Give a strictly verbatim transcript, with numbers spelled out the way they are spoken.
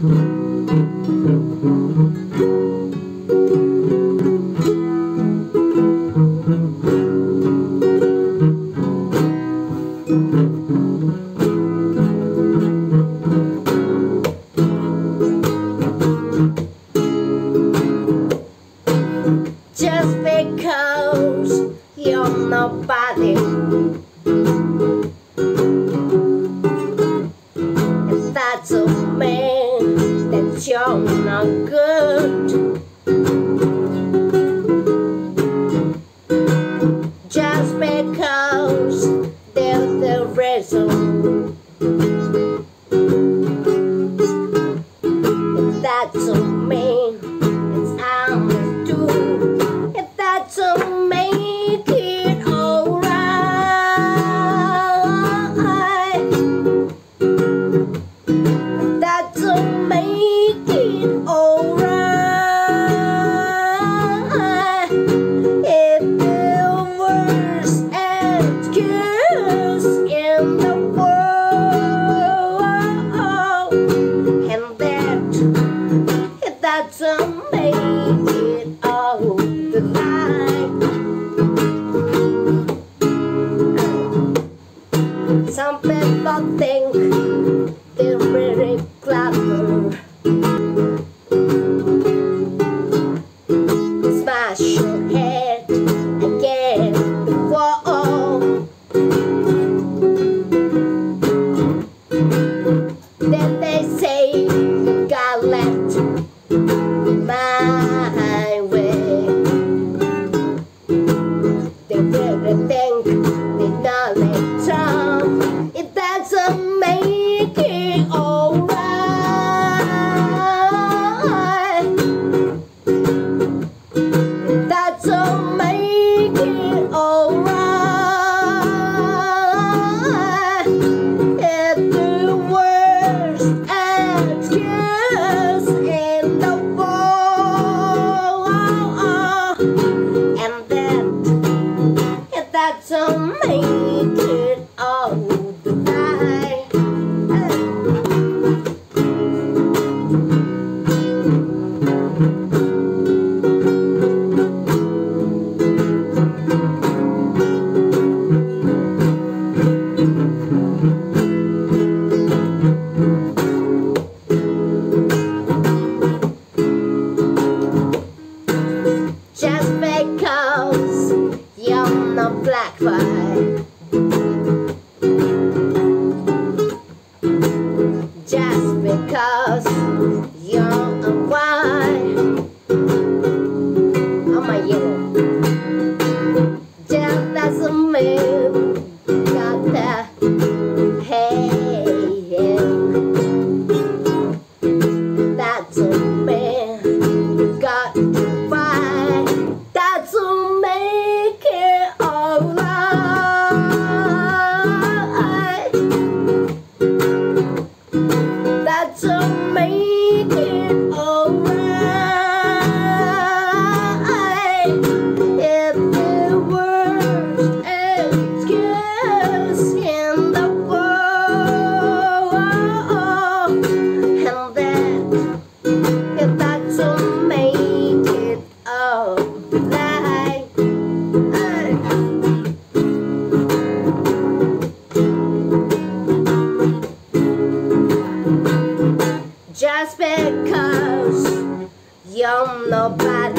Just because you're nobody, and that's a man that you're not good. Just because there's a reason, and that's a man it's out to. So make it all right. That'll make it all right. If there was an excuse in the world, and that that'll make it all right. Some people think they're really clever, smash your head against the wall. Then they say you got left my way. They really think they know it all. Make it all right. That'll make it all right. If the worst excuse in the world, and that that'll make it all right. Just because you're not black, white. Just because you're a white, I'm a yellow. Just doesn't mean you got that hair. That's a man you got to fight. That'll make it all right. That'll make it all right. If there were an excuse in the world, and that, if that'll make it all right. Just because you're nobody.